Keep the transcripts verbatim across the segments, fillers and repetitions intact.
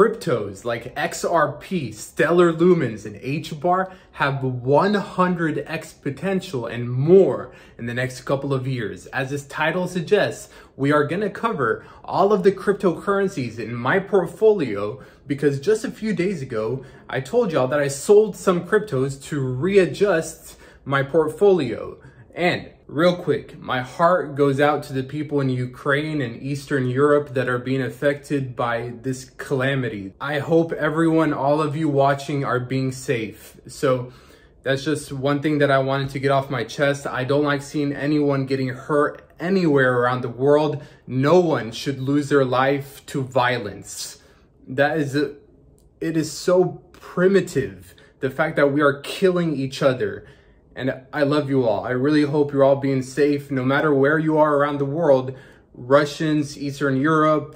cryptos like X R P, Stellar Lumens, and H B A R have one hundred X potential and more in the next couple of years. As this title suggests, we are going to cover all of the cryptocurrencies in my portfolio because just a few days ago, I told y'all that I sold some cryptos to readjust my portfolio. And real quick, my heart goes out to the people in Ukraine and Eastern Europe that are being affected by this calamity. I hope everyone, all of you watching, are being safe. So that's just one thing that I wanted to get off my chest. I don't like seeing anyone getting hurt anywhere around the world. No one should lose their life to violence. That is, a, it is so primitive, the fact that we are killing each other. And I love you all. I really hope you're all being safe. No matter where you are around the world, Russians, Eastern Europe,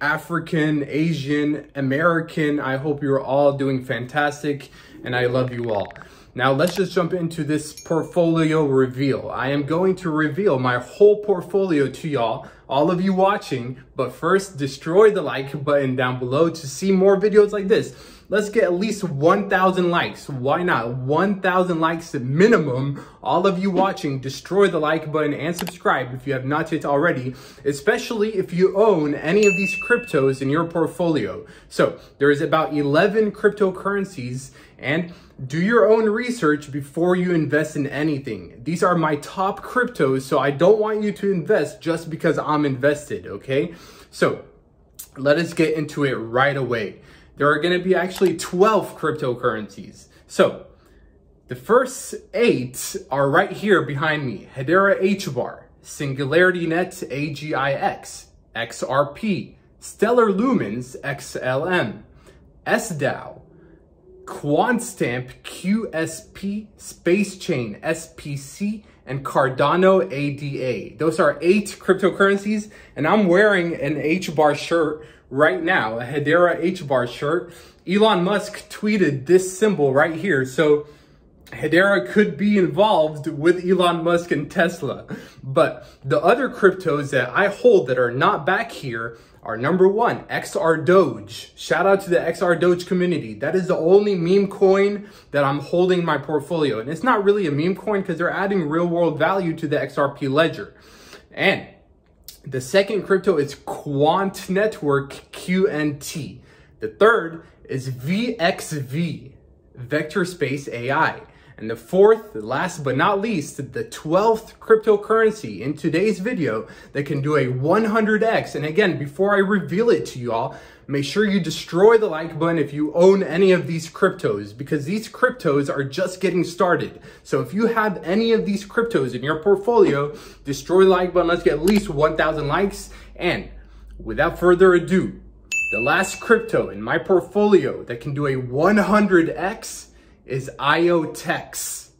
African, Asian, American, I hope you're all doing fantastic. And I love you all. Now let's just jump into this portfolio reveal. I am going to reveal my whole portfolio to y'all, all of you watching. But first, destroy the like button down below to see more videos like this. Let's get at least one thousand likes. Why not? one thousand likes at minimum. All of you watching, destroy the like button and subscribe if you have not yet already, especially if you own any of these cryptos in your portfolio. So there is about eleven cryptocurrencies, and do your own research before you invest in anything. These are my top cryptos, so I don't want you to invest just because I'm invested, okay? So let us get into it right away. There are going to be actually twelve cryptocurrencies. So the first eight are right here behind me. Hedera H B A R, SingularityNet A G I X, X R P, Stellar Lumens X L M, S D A O, Quantstamp Q S P, Space Chain S P C, and Cardano A D A. Those are eight cryptocurrencies, and I'm wearing an H B A R shirt right now, a Hedera H B A R shirt. Elon Musk tweeted this symbol right here, so Hedera could be involved with Elon Musk and Tesla. But the other cryptos that I hold that are not back here are number one, XRDoge. Shout out to the XRDoge community. That is the only meme coin that I'm holding in my portfolio. And it's not really a meme coin because they're adding real world value to the X R P ledger. And the second crypto is Quant Network Q N T. The third is V X V, Vector Space A I. And the fourth, last but not least, the twelfth cryptocurrency in today's video that can do a one hundred X. And again, before I reveal it to you all, make sure you destroy the like button if you own any of these cryptos, because these cryptos are just getting started. So if you have any of these cryptos in your portfolio, destroy the like button. Let's get at least one thousand likes. And without further ado, the last crypto in my portfolio that can do a one hundred X is I O T E X.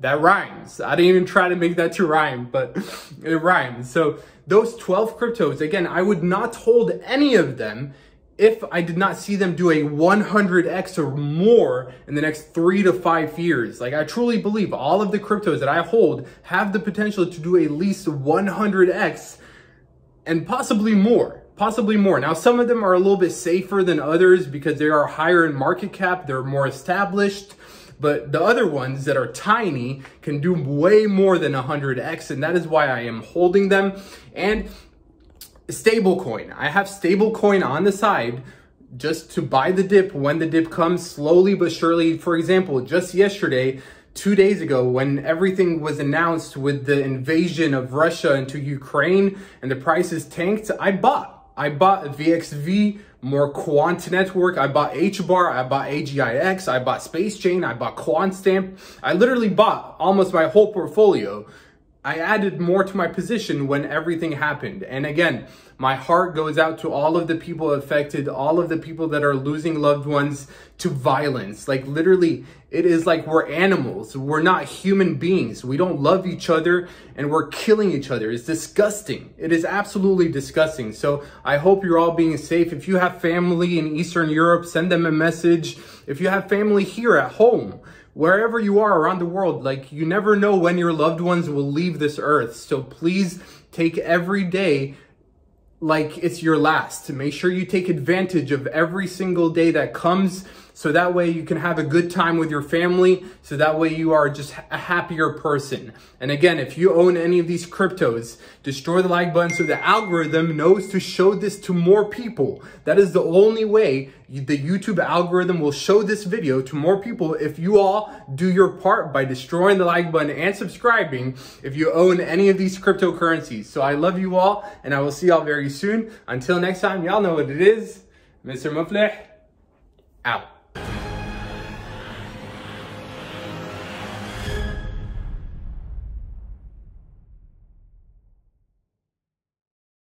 That rhymes. I didn't even try to make that to rhyme, but it rhymes. So those twelve cryptos, again, I would not hold any of them if I did not see them do a one hundred X or more in the next three to five years. Like, I truly believe all of the cryptos that I hold have the potential to do at least one hundred X and possibly more. Possibly more. Now, some of them are a little bit safer than others because they are higher in market cap. They're more established. But the other ones that are tiny can do way more than one hundred X. And that is why I am holding them. And stablecoin. I have stablecoin on the side just to buy the dip when the dip comes, slowly but surely. For example, just yesterday, two days ago, when everything was announced with the invasion of Russia into Ukraine and the prices tanked, I bought. I bought V X V, more Quant Network. I bought H B A R. I bought A G I X. I bought Space Chain. I bought Quantstamp. I literally bought almost my whole portfolio. I added more to my position when everything happened. And again, my heart goes out to all of the people affected, all of the people that are losing loved ones to violence. Like, literally, it is like we're animals. We're not human beings. We don't love each other, and we're killing each other. It's disgusting. It is absolutely disgusting. So I hope you're all being safe. If you have family in Eastern Europe, send them a message. If you have family here at home, wherever you are around the world, like, you never know when your loved ones will leave this earth. So please take every day like it's your last. Make sure you take advantage of every single day that comes, so that way you can have a good time with your family, so that way you are just a happier person. And again, if you own any of these cryptos, destroy the like button so the algorithm knows to show this to more people. That is the only way the YouTube algorithm will show this video to more people, if you all do your part by destroying the like button and subscribing if you own any of these cryptocurrencies. So I love you all, and I will see y'all very soon. Until next time, y'all know what it is. Mister Muflih, out.